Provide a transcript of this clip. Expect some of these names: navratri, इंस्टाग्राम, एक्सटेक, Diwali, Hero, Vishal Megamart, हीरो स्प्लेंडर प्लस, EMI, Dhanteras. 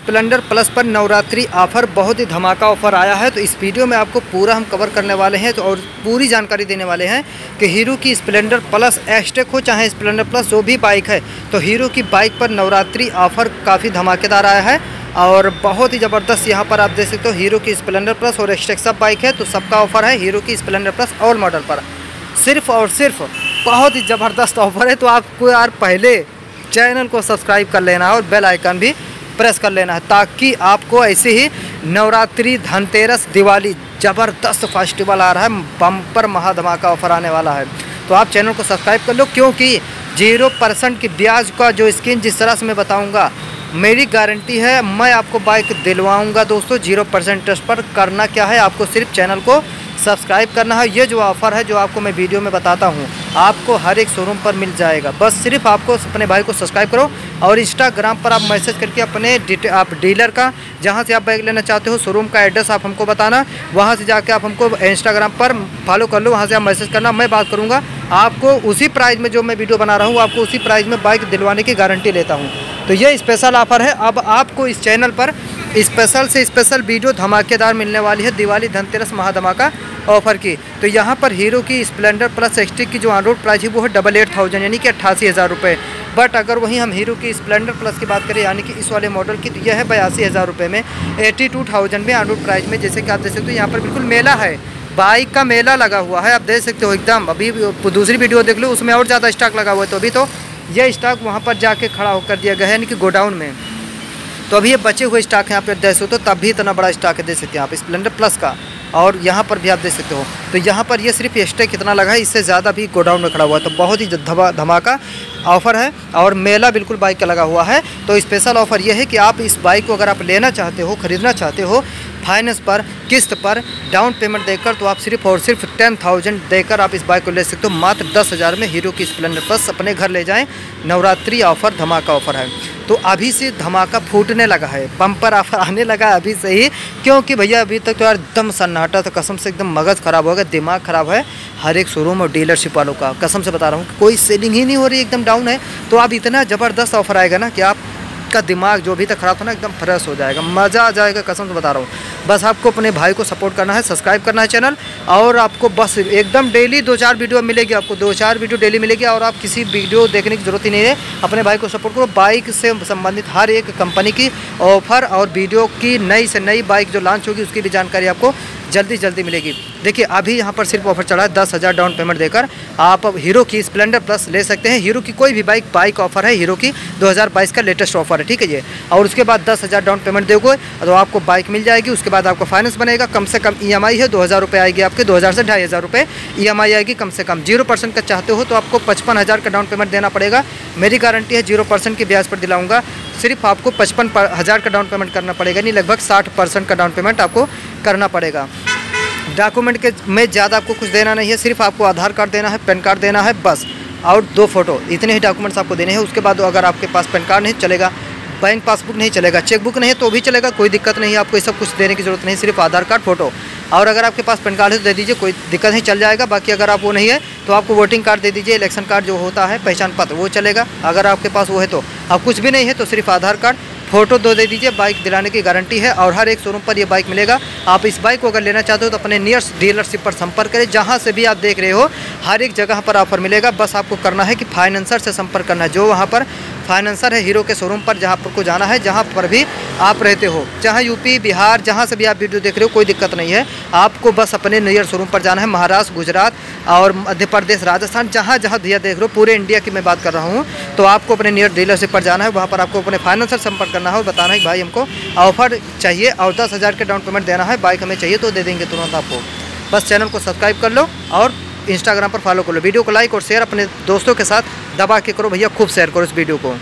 Splendor plus पर Navratri offer बहुत ही धमाका ऑफ़र आया है, तो इस वीडियो में आपको पूरा हम कवर करने वाले हैं। तो और पूरी जानकारी देने वाले हैं कि हीरो की स्प्लेंडर प्लस एक्सटेक हो चाहे स्प्लेंडर प्लस, जो भी बाइक है, तो हीरो की बाइक पर नवरात्रि ऑफ़र काफ़ी धमाकेदार आया है और बहुत ही ज़बरदस्त। यहाँ पर आप देख सकते हो हीरो की स्प्लेंडर प्लस और एक्सटेक सब बाइक है, तो सबका ऑफ़र है हीरो की स्प्लेंडर प्लस ऑल मॉडल पर। सिर्फ़ और सिर्फ बहुत ही ज़बरदस्त ऑफ़र है। तो आपको यार पहले चैनल को सब्सक्राइब कर लेना है और बेल आइकन भी प्रेस कर लेना है, ताकि आपको ऐसे ही नवरात्रि, धनतेरस, दिवाली ज़बरदस्त फेस्टिवल आ रहा है, बम्पर महाधमाका ऑफर आने वाला है। तो आप चैनल को सब्सक्राइब कर लो, क्योंकि 0% की ब्याज का जो स्कीम जिस तरह से मैं बताऊंगा, मेरी गारंटी है मैं आपको बाइक दिलवाऊंगा दोस्तों 0% इंटरेस्ट पर। करना क्या है, आपको सिर्फ चैनल को सब्सक्राइब करना है। ये जो ऑफ़र है जो आपको मैं वीडियो में बताता हूँ, आपको हर एक शोरूम पर मिल जाएगा। बस सिर्फ आपको अपने भाई को सब्सक्राइब करो और इंस्टाग्राम पर आप मैसेज करके अपने आप डीलर का, जहाँ से आप बाइक लेना चाहते हो, शोरूम का एड्रेस आप हमको बताना। वहाँ से जाके आप हमको इंस्टाग्राम पर फॉलो कर लो, वहाँ से आप मैसेज करना। मैं बात करूँगा आपको उसी प्राइस में, जो मैं वीडियो बना रहा हूँ आपको उसी प्राइस में बाइक दिलवाने की गारंटी लेता हूँ। तो ये स्पेशल ऑफ़र है। अब आपको इस चैनल पर स्पेशल से स्पेशल वीडियो धमाकेदार मिलने वाली है दिवाली, धनतेरस, महाधमाका ऑफ़र की। तो यहाँ पर हीरो की स्प्लेंडर प्लस एक्सटेक की जो ऑन रोड प्राइस है वो है 88,000, यानी कि 88,000 रुपये। बट अगर वहीं हम हीरो की स्प्लेंडर प्लस की बात करें, यानी कि इस वाले मॉडल की, तो यह है 82,000 रुपये में, 82,000 में ऑन रोड प्राइस में। जैसे कि आप देख सकते हो, तो यहाँ पर बिल्कुल मेला है, बाइक का मेला लगा हुआ है। आप देख सकते हो एकदम, अभी दूसरी वीडियो देख लो, उसमें और ज़्यादा स्टॉक लगा हुआ है। तो अभी तो यह स्टॉक वहाँ पर जाके खड़ा होकर दिया गया है, यानी कि गोडाउन में। तो अभी ये बचे हुए स्टॉक यहाँ पर देख सकते हो, तब भी इतना बड़ा स्टॉक है, देख सकते हैं आप स्प्लेंडर प्लस का। और यहाँ पर भी आप देख सकते हो, तो यहाँ पर ये सिर्फ एक्सटेक कितना लगा है, इससे ज़्यादा भी गोडाउन में खड़ा हुआ है। तो बहुत ही धमाका ऑफ़र है और मेला बिल्कुल बाइक का लगा हुआ है। तो स्पेशल ऑफ़र ये है कि आप इस बाइक को अगर आप लेना चाहते हो, ख़रीदना चाहते हो फाइनेंस पर, किस्त पर, डाउन पेमेंट देकर, तो आप सिर्फ और सिर्फ 10,000 देकर आप इस बाइक को ले सकते हो। मात्र 10,000 में हीरो की स्प्लेंडर प्लस अपने घर ले जाएं। नवरात्रि ऑफ़र धमाका ऑफ़र है, तो अभी से धमाका फूटने लगा है, बम्पर ऑफ़र आने लगा है अभी से ही। क्योंकि भैया अभी तक तो यार दम सन्नाटा, तो कसम से एकदम मगज़ ख़राब हो गया, दिमाग ख़राब है हर एक शोरूम और डीलरशिप वालों का। कसम से बता रहा हूँ, कोई सेलिंग ही नहीं हो रही, एकदम डाउन है। तो अब इतना ज़बरदस्त ऑफ़र आएगा ना कि आपका दिमाग जो अभी तक ख़राब था ना, एकदम फ्रेश हो जाएगा, मज़ा आ जाएगा, कसम से बता रहा हूँ। बस आपको अपने भाई को सपोर्ट करना है, सब्सक्राइब करना है चैनल, और आपको बस एकदम डेली 2-4 वीडियो मिलेगी, आपको 2-4 वीडियो डेली मिलेगी। और आप किसी वीडियो देखने की ज़रूरत ही नहीं है, अपने भाई को सपोर्ट करो। बाइक से संबंधित हर एक कंपनी की ऑफ़र और वीडियो की नई से नई बाइक जो लॉन्च होगी उसकी भी जानकारी आपको जल्दी जल्दी मिलेगी। देखिए अभी यहाँ पर सिर्फ ऑफ़र चला है, 10,000 डाउन पेमेंट देकर आप हीरो की स्प्लेंडर प्लस ले सकते हैं। हीरो की कोई भी बाइक ऑफ़र है, हीरो की 2022 का लेटेस्ट ऑफ़र है, ठीक है ये। और उसके बाद 10,000 डाउन पेमेंट दोगे तो आपको बाइक मिल जाएगी। उसके बाद आपको फाइनेंस बनेगा, कम से कम EMI है 2,000 रुपये आएगी आपके, 2,000 से 2,500 रुपये EMI आएगी कम से कम। 0% का चाहते हो तो आपको 55,000 का डाउन पेमेंट देना पड़ेगा। मेरी गारंटी है 0% के ब्याज पर दिलाऊँगा। सिर्फ आपको 55,000 का डाउन पेमेंट करना पड़ेगा, नहीं लगभग 60% का डाउन पेमेंट आपको करना पड़ेगा। डॉक्यूमेंट के में ज़्यादा आपको कुछ देना नहीं है, सिर्फ आपको आधार कार्ड देना है, पैन कार्ड देना है बस, और 2 फ़ोटो, इतने ही डॉक्यूमेंट्स आपको देने हैं। उसके बाद अगर आपके पास पैन कार्ड नहीं चलेगा, बैंक पासबुक नहीं चलेगा, चेकबुक नहीं है तो भी चलेगा, कोई दिक्कत नहीं है, आपको ये सब कुछ देने की ज़रूरत नहीं, सिर्फ आधार कार्ड, फ़ोटो। और अगर आपके पास पैन कार्ड है तो दे दीजिए, कोई दिक्कत नहीं, चल जाएगा। बाकी अगर आप वो नहीं है तो आपको वोटिंग कार्ड दे दीजिए, इलेक्शन कार्ड जो होता है, पहचान पत्र, वो चलेगा अगर आपके पास वो है। तो आप कुछ भी नहीं है तो सिर्फ आधार कार्ड, फ़ोटो 2 दे दीजिए, बाइक दिलाने की गारंटी है। और हर एक शोरूम पर यह बाइक मिलेगा। आप इस बाइक को अगर लेना चाहते हो तो अपने नियरेस्ट डीलरशिप पर संपर्क करें, जहां से भी आप देख रहे हो हर एक जगह पर ऑफर मिलेगा। बस आपको करना है कि फाइनेंसर से संपर्क करना है, जो वहां पर फाइनेंसर है हीरो के शोरूम पर, जहां पर को जाना है, जहां पर भी आप रहते हो, चाहे यूपी, बिहार, जहां से भी आप वीडियो देख रहे हो, कोई दिक्कत नहीं है। आपको बस अपने नियर शोरूम पर जाना है, महाराष्ट्र, गुजरात और मध्य प्रदेश, राजस्थान, जहां जहां भैया देख रहे हो, पूरे इंडिया की मैं बात कर रहा हूं। तो आपको अपने नियर डीलरशिप पर जाना है, वहाँ पर आपको अपने फाइनेंसर संपर्क करना है और बताना है कि भाई हमको ऑफ़र चाहिए और 10,000 के डाउन पेमेंट देना है, बाइक हमें चाहिए, तो दे देंगे तुरंत आपको। बस चैनल को सब्सक्राइब कर लो और इंस्टाग्राम पर फॉलो कर लो। वीडियो को लाइक और शेयर अपने दोस्तों के साथ दबा के करो भैया, खूब शेयर करो इस वीडियो को।